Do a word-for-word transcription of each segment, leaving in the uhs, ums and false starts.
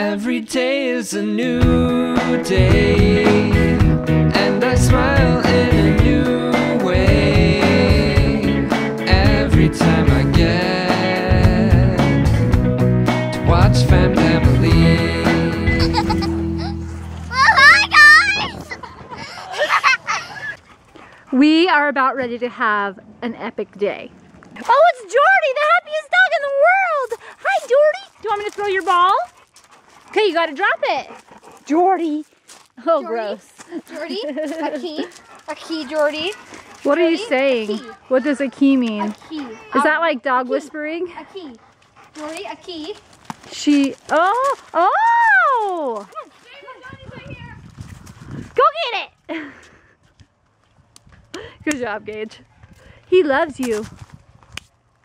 Every day is a new day, and I smile in a new way every time I get to watch Phamdamily. Well, hi guys! We are about ready to have an epic day. Oh, it's Jordy, the happiest dog in the world! Hi, Jordy! Do you want me to throw your ball? Okay, you gotta drop it. Jordy. Oh, Jordy. Gross. Jordy, a key, a key, Jordy. What Jordy? Are you saying? What does a key mean? A key. Is um, that like dog a whispering? A key. Jordy, a key. She, oh, oh! Come on, James, Johnny's right here. Go get it. Good job, Gage. He loves you.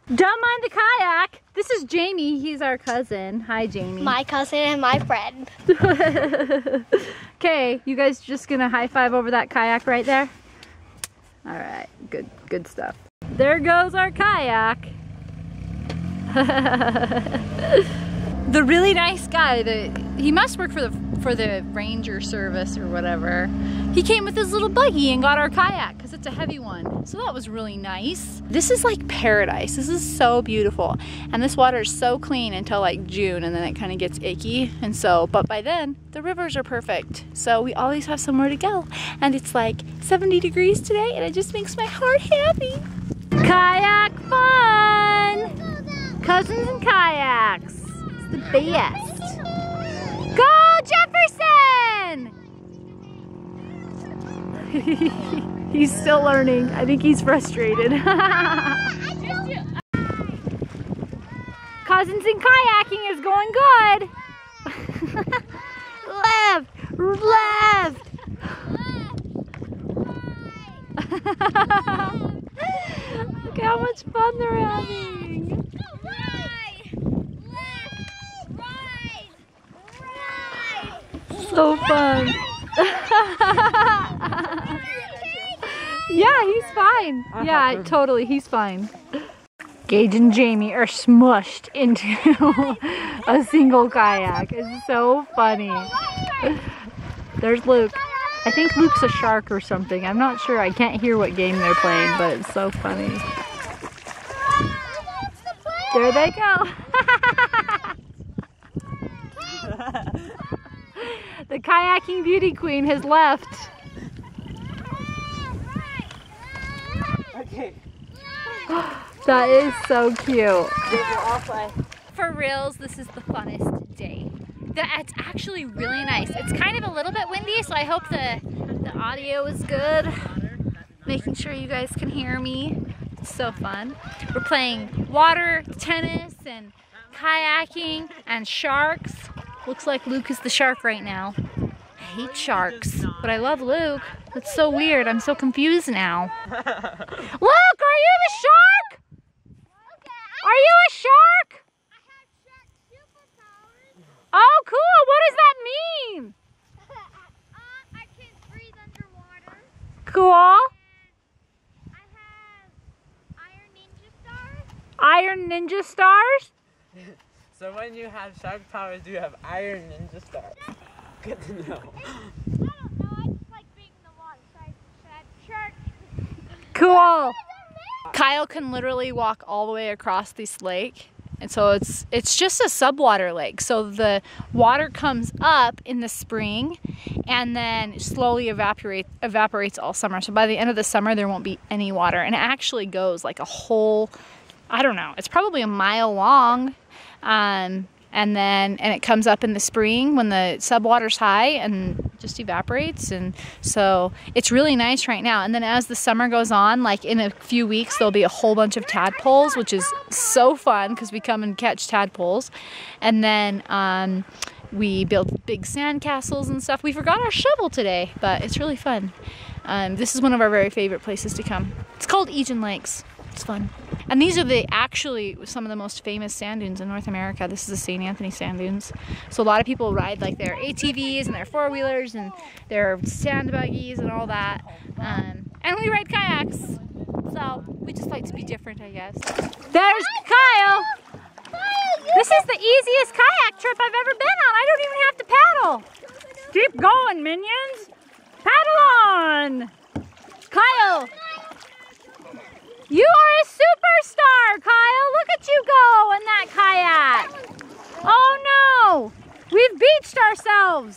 Don't mind the kayak. This is Jamie, he's our cousin. Hi, Jamie. My cousin and my friend. Okay, you guys just gonna high five over that kayak right there? All right, good, good stuff. There goes our kayak. The really nice guy, the, he must work for the, for the ranger service or whatever. He came with his little buggy and got our kayak because it's a heavy one. So that was really nice. This is like paradise. This is so beautiful. And this water is so clean until like June, and then it kind of gets icky. And so, but by then the rivers are perfect. So we always have somewhere to go. And it's like seventy degrees today, and it just makes my heart happy. Kayak fun! Cousins and kayaks. It's the best. Go Jefferson! He's still learning. I think he's frustrated. Cousins and kayaking is going good. Left, left. Look how much fun they're having. So fun. Yeah, he's fine. Yeah, totally, he's fine. Gage and Jamie are smushed into a single kayak. It's so funny. There's Luke. I think Luke's a shark or something. I'm not sure. I can't hear what game they're playing, but it's so funny. There they go. The kayaking beauty queen has left. Okay. That is so cute. For reals, this is the funnest day. That's actually really nice. It's kind of a little bit windy, so I hope the, the audio is good. Making sure you guys can hear me. It's so fun. We're playing water, tennis, and kayaking, and sharks. Looks like Luke is the shark right now. I hate sharks, but I love Luke. That's so weird. I'm so confused now. Luke, are you the shark? Are you a shark? I have shark superpowers. Oh, cool. What does that mean? I can breathe underwater. Cool. I have iron ninja stars. Iron ninja stars? So when you have shark powers, do you have iron ninja stars? Good to know. I don't know, I just like being in the water, so I just shark. Cool! Kyle can literally walk all the way across this lake. And so it's it's just a subwater lake. So the water comes up in the spring and then slowly evaporate, evaporates all summer. So by the end of the summer, there won't be any water. And it actually goes like a whole, I don't know, it's probably a mile long. Um, and then, and it comes up in the spring when the subwater's high and just evaporates. And so it's really nice right now. And then as the summer goes on, like in a few weeks, there'll be a whole bunch of tadpoles, which is so fun because we come and catch tadpoles. And then, um, we build big sand castles and stuff. We forgot our shovel today, but it's really fun. Um, this is one of our very favorite places to come. It's called Egin Lakes. It's fun. And these are the actually some of the most famous sand dunes in North America. This is the Saint Anthony Sand Dunes. So a lot of people ride like their A T Vs and their four-wheelers and their sand buggies and all that. Um, and we ride kayaks. So we just like to be different, I guess. There's Kyle! This is the easiest kayak trip I've ever been on. I don't even have to paddle. Keep going, minions. Paddle on. Kyle. You are a superstar, Kyle. Look at you go in that kayak. Oh, no. We've beached ourselves.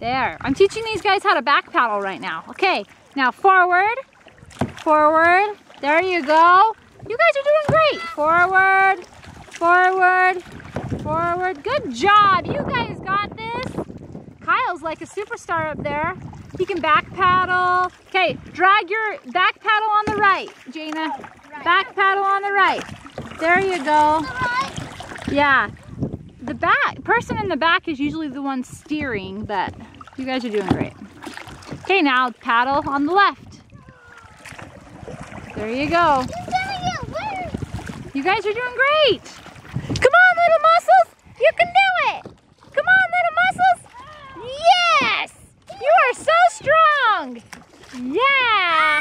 There. I'm teaching these guys how to back paddle right now. Okay. Now forward. Forward. There you go. You guys are doing great. Forward. Forward. Forward. Good job. You guys got this. Kyle's like a superstar up there. He can back paddle. Okay. Drag your back paddle on the right, Jaina. Back paddle on the right. There you go. Yeah. The back person in the back is usually the one steering, but you guys are doing great. Okay, now paddle on the left. There you go. You guys are doing great. Come on, little muscles, you can do it. Come on, little muscles. Yes, you are so strong. Yeah.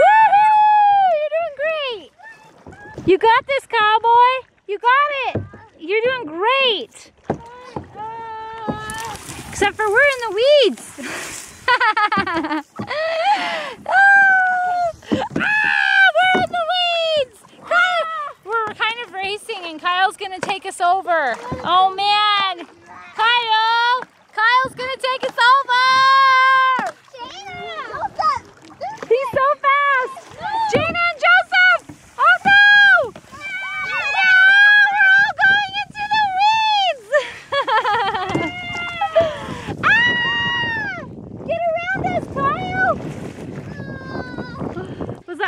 Woohoo! You're doing great. You got this, cowboy. You got it. You're doing great. Except for we're in the weeds. Oh. Ah, we're in the weeds. Kyle, we're kind of racing and Kyle's gonna take us over. Oh man. Kyle, Kyle's gonna take us over. He's so fast. Jaina and Joseph, oh no.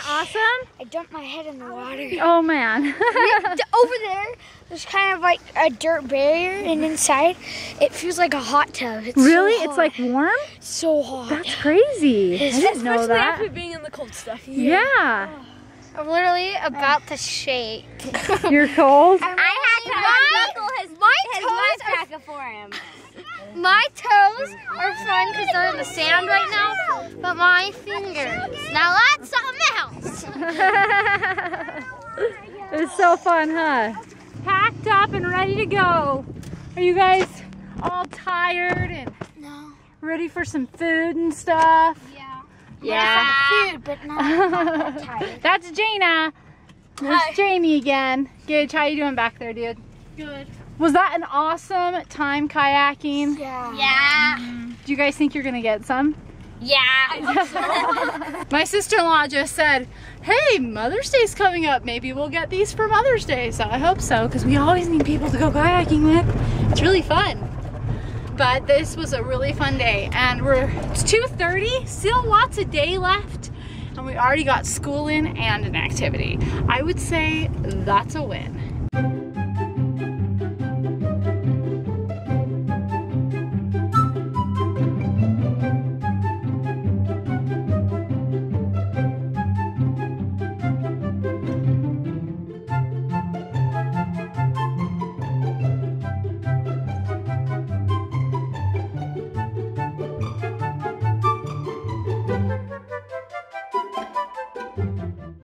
Awesome. I dumped my head in the water. Oh man. Over there, there's kind of like a dirt barrier, and inside it feels like a hot tub. It's really? So it's like warm? So hot. That's crazy. I didn't know that. Especially after being in the cold stuff. Yeah. yeah. Oh. I'm literally about uh. to shake. You're cold? I, I had to my, my toes crack are for him. My toes are fun because they're in the sand right now, but my fingers. Now that's something else. It was so fun, huh? Packed up and ready to go. Are you guys all tired and no. ready for some food and stuff? Yeah. Yeah. I'm food, but not, not tired. That's Jaina. There's Jamie again. Gage, how you doing back there, dude? Good. Was that an awesome time kayaking? Yeah. Yeah. Mm-hmm. Do you guys think you're gonna get some? Yeah. I hope so. My sister-in-law just said, hey, Mother's Day's coming up. Maybe we'll get these for Mother's Day. So I hope so, because we always need people to go kayaking with. It's really fun. But this was a really fun day. And we're, it's two thirty, still lots of day left. And we already got school in and an activity. I would say that's a win.